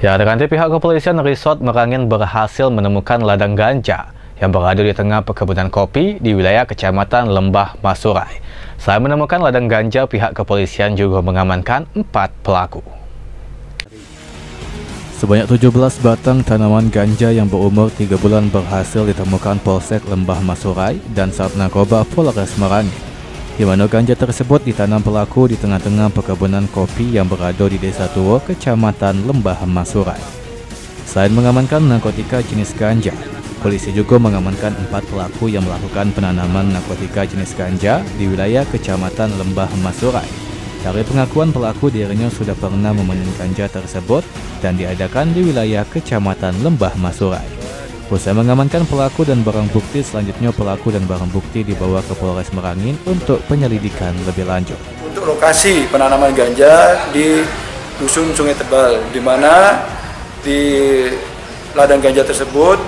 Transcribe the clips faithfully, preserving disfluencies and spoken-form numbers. Ya, rekan pihak kepolisian Resort Merangin berhasil menemukan ladang ganja yang berada di tengah perkebunan kopi di wilayah Kecamatan Lembah Masurai. Selain menemukan ladang ganja, pihak kepolisian juga mengamankan empat pelaku. Sebanyak tujuh belas batang tanaman ganja yang berumur tiga bulan berhasil ditemukan Polsek Lembah Masurai dan Satnarkoba Polres Merangin, di mana ganja tersebut ditanam pelaku di tengah-tengah perkebunan kopi yang berada di Desa Tuwo, Kecamatan Lembah Masurai. Selain mengamankan narkotika jenis ganja, polisi juga mengamankan empat pelaku yang melakukan penanaman narkotika jenis ganja di wilayah Kecamatan Lembah Masurai. Dari pengakuan pelaku, dirinya sudah pernah memanen ganja tersebut dan diadakan di wilayah Kecamatan Lembah Masurai. Usai mengamankan pelaku dan barang bukti, selanjutnya pelaku dan barang bukti dibawa ke Polres Merangin untuk penyelidikan lebih lanjut. Untuk lokasi penanaman ganja di Dusun Sungai Tebal, di mana di ladang ganja tersebut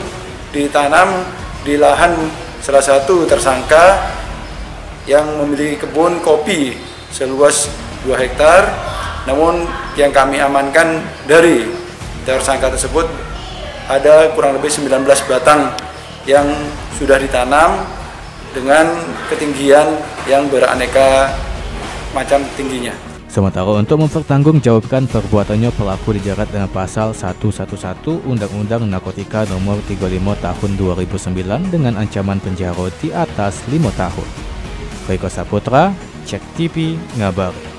ditanam di lahan salah satu tersangka yang memiliki kebun kopi seluas dua hektar, namun yang kami amankan dari tersangka tersebut ada kurang lebih sembilan belas batang yang sudah ditanam dengan ketinggian yang beraneka macam tingginya. Sementara untuk mempertanggungjawabkan perbuatannya, pelaku dijerat dengan pasal seratus sebelas Undang-Undang Narkotika Nomor tiga puluh lima Tahun dua ribu sembilan dengan ancaman penjara di atas lima tahun. Riko Saputra, Cek T V, Ngabar.